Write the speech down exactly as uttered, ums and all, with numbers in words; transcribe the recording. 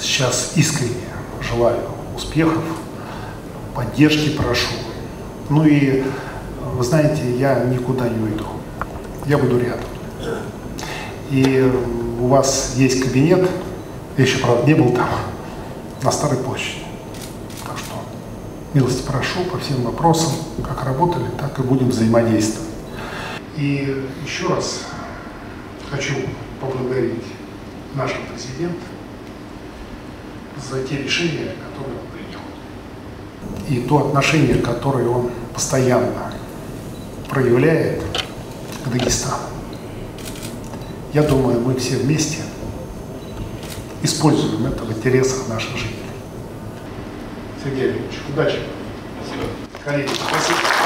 сейчас искренне желаю успехов, поддержки прошу. Ну и, вы знаете, я никуда не уйду. Я буду рядом. И у вас есть кабинет, я еще, правда, не был там, на Старой площади. Так что милости прошу по всем вопросам, как работали, так и будем взаимодействовать. И еще раз хочу поблагодарить нашего президента за те решения, которые он принял. И то отношение, которое он постоянно проявляет к Дагестану. Я думаю, мы все вместе используем это в интересах наших жителей. Сергей Меликов, удачи. Спасибо. Коллеги, спасибо.